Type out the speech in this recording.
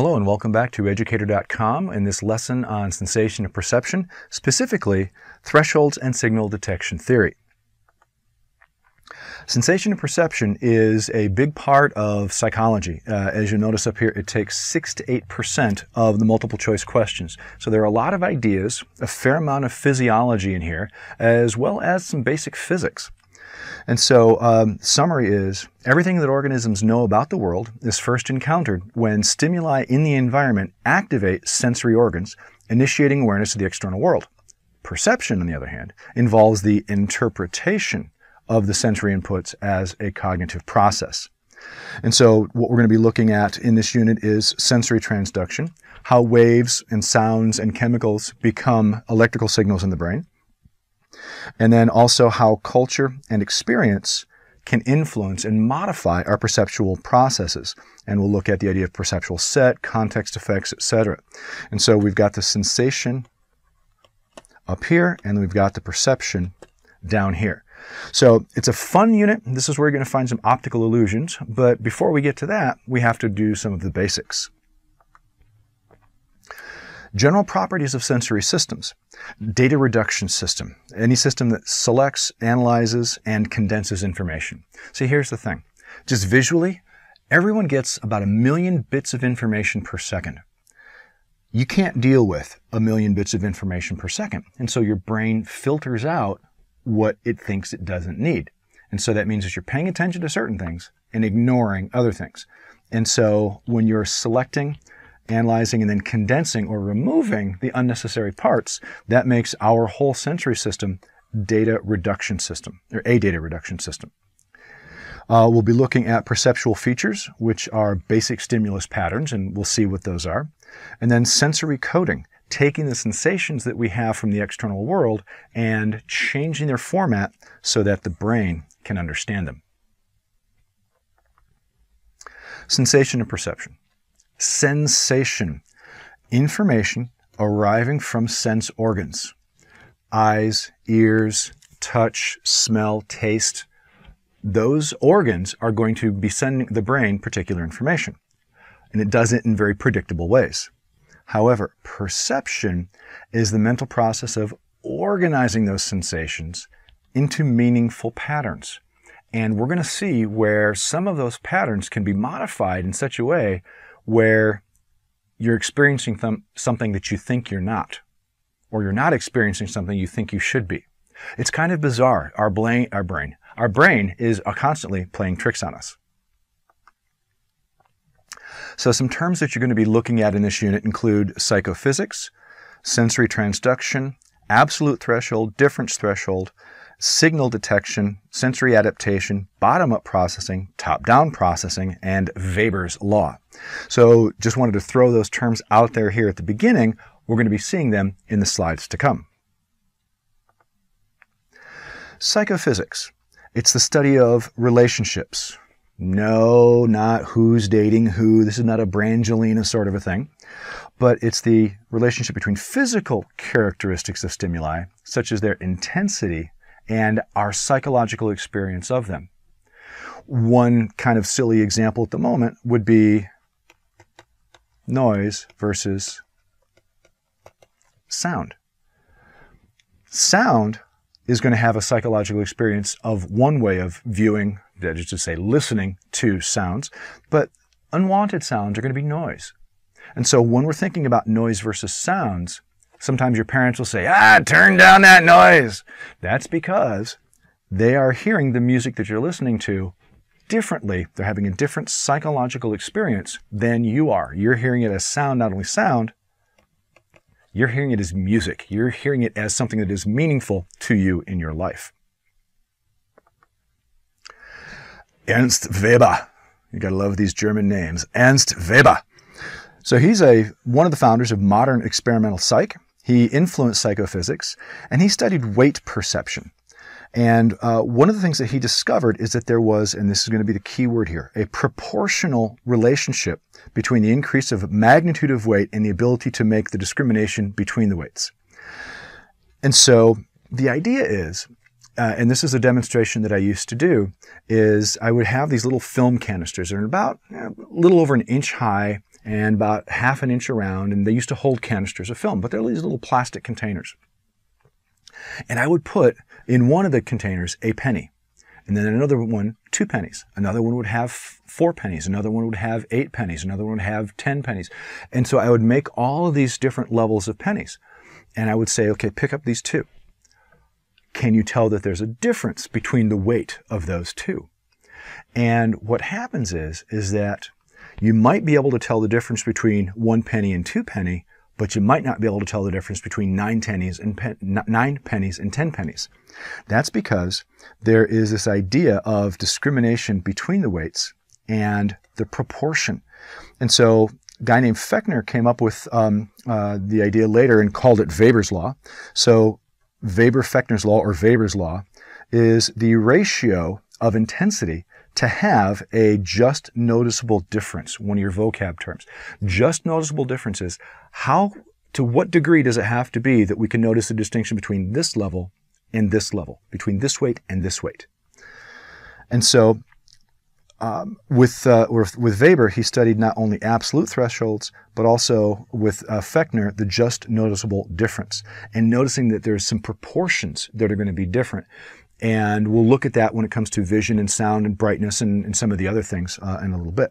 Hello and welcome back to Educator.com and this lesson on sensation and perception, specifically thresholds and signal detection theory. Sensation and perception is a big part of psychology. As you notice up here, it takes 6 to 8% of the multiple choice questions. So there are a lot of ideas, a fair amount of physiology in here, as well as some basic physics. And so summary is, everything that organisms know about the world is first encountered when stimuli in the environment activate sensory organs, initiating awareness of the external world. Perception, on the other hand, involves the interpretation of the sensory inputs as a cognitive process. And so what we're going to be looking at in this unit is sensory transduction, how waves and sounds and chemicals become electrical signals in the brain. And then also how culture and experience can influence and modify our perceptual processes. And we'll look at the idea of perceptual set, context effects, etc. And so we've got the sensation up here, and we've got the perception down here. So it's a fun unit. This is where you're going to find some optical illusions. But before we get to that, we have to do some of the basics. General properties of sensory systems. Data reduction system. Any system that selects, analyzes, and condenses information. See, here's the thing. Just visually, everyone gets about 1 million bits of information per second. You can't deal with 1 million bits of information per second. And so your brain filters out what it thinks it doesn't need. And so that means that you're paying attention to certain things and ignoring other things. And so when you're selecting, analyzing, and then condensing or removing the unnecessary parts, that makes our whole sensory system data reduction system, or a data reduction system. We'll be looking at perceptual features, which are basic stimulus patterns, and we'll see what those are. And then sensory coding, taking the sensations that we have from the external world and changing their format so that the brain can understand them. Sensation and perception. Sensation, information arriving from sense organs, eyes, ears, touch, smell, taste. Those organs are going to be sending the brain particular information, and it does it in very predictable ways. However, perception is the mental process of organizing those sensations into meaningful patterns. And we're going to see where some of those patterns can be modified in such a way where you're experiencing something that you think you're not, or you're not experiencing something you think you should be. It's kind of bizarre. Our brain is constantly playing tricks on us. So some terms that you're going to be looking at in this unit include psychophysics, sensory transduction, absolute threshold, difference threshold, signal detection, sensory adaptation, bottom-up processing, top-down processing, and Weber's Law. So just wanted to throw those terms out there here at the beginning. We're going to be seeing them in the slides to come. Psychophysics. It's the study of relationships. No, not who's dating who. This is not a Brangelina sort of a thing. But it's the relationship between physical characteristics of stimuli, such as their intensity, and our psychological experience of them. One kind of silly example at the moment would be noise versus sound. Sound is going to have a psychological experience of one way of viewing, that is to say listening to sounds, but unwanted sounds are going to be noise. And so when we're thinking about noise versus sounds, sometimes your parents will say, turn down that noise. That's because they are hearing the music that you're listening to differently. They're having a different psychological experience than you are. You're hearing it as sound, not only sound, you're hearing it as music. You're hearing it as something that is meaningful to you in your life. Ernst Weber. You gotta love these German names. Ernst Weber. So he's one of the founders of modern experimental psych. He influenced psychophysics, and he studied weight perception. And one of the things that he discovered is that there was, and this is going to be the key word here, a proportional relationship between the increase of magnitude of weight and the ability to make the discrimination between the weights. And so the idea is, and this is a demonstration that I used to do, is I would have these little film canisters that are about a little over an inch high and about half an inch around, and they used to hold canisters of film, but they're these little plastic containers. And I would put in one of the containers a penny, and then another one 2 pennies. Another one would have 4 pennies. Another one would have 8 pennies. Another one would have 10 pennies. And so I would make all of these different levels of pennies, and I would say, okay, pick up these 2. Can you tell that there's a difference between the weight of those 2? And what happens is that you might be able to tell the difference between 1 penny and 2 penny, but you might not be able to tell the difference between 9 pennies and 10 pennies. That's because there is this idea of discrimination between the weights and the proportion. And so a guy named Fechner came up with the idea later and called it Weber's Law. So Weber-Fechner's Law, or Weber's Law, is the ratio of intensity to have a just noticeable difference, one of your vocab terms. Just noticeable difference is how, to what degree does it have to be that we can notice the distinction between this level and this level, between this weight and this weight. And so with Weber, he studied not only absolute thresholds, but also with Fechner, the just noticeable difference, and noticing that there's some proportions that are going to be different. And we'll look at that when it comes to vision and sound and brightness and some of the other things in a little bit.